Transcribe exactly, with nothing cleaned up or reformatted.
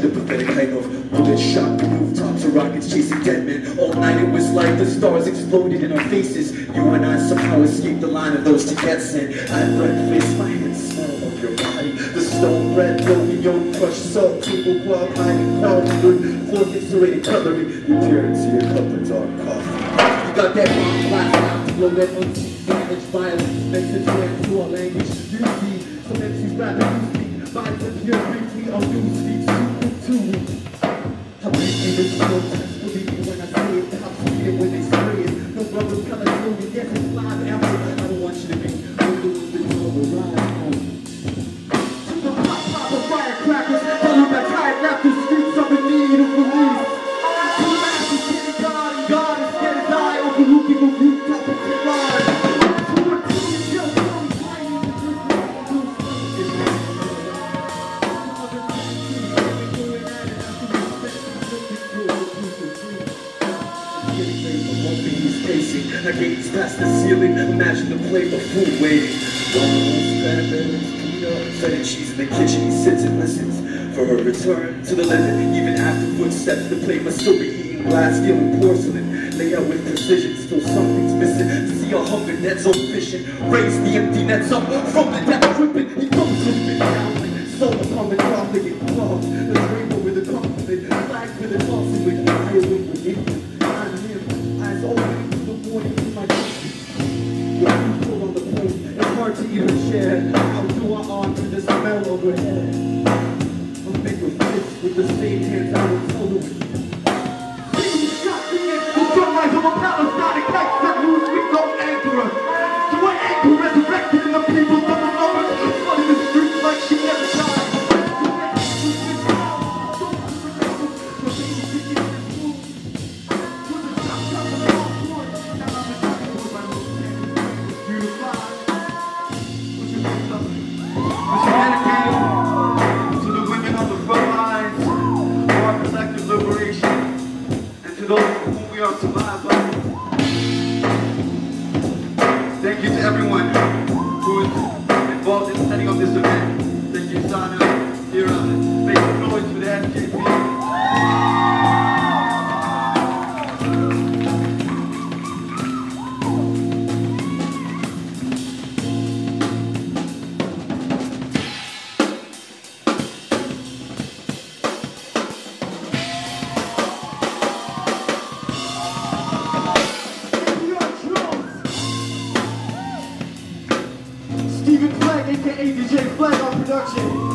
The prophetic height of bullets shot through rooftops of rockets chasing dead men. All night it was like the stars exploded in our faces. You and I somehow escaped the line of those to get sent. I had breakfast, my hands smell of your body. The stone red, yo-yo, crushed salt, people while hiding palm floor fixated cutlery. You tear into your cup of dark coffee. You got that bomb blast out to blow that unseen damage violence. Message ran to our language. You see, some M Cs rapping, you speak. Vibes appear briefly on newsfeeds. How briefly this protest will leave you when I say it. How sweet it when they spray it. No brothers tell us who we get to fly out. I don't want you to be overlooked until the ride home. To the pop pop of firecrackers, followed by tired raptors, streets up in need of release. To the masses getting God and God instead of die, overlooking the rooftop of the line. To the team, just come fighting the truth. I gaze past the ceiling, imagine the plate of food waiting. Waffles, cranberries, peanuts, feta cheese in the kitchen. He sits and listens for her return to the legend. Even after footsteps, the plate must still be eating glass, stealing porcelain. Lay out with precision, still something's missing. To see our hunger nets all fishing, raise the empty nets up from the depth dripping. He comes dripping down, soul upon the cloth, they get clogged. The rainbow with a compliment, flags with a tossing with fire with forgiveness. I'm him, eyes open. Hard to even share. How do I argue the smell overhead? I'm big with fists with the same hands I was holding. People shot me in the sunrise of a Palestinian text that moves me no anchor. To an anchor resurrected in the people's double numbers, flooding the streets like she never died. Thank you to everyone who is involved in setting up this event. Thank you, Sana, Kira. Make some noise for that, J P. Steven Flag, aka D J Flag on production.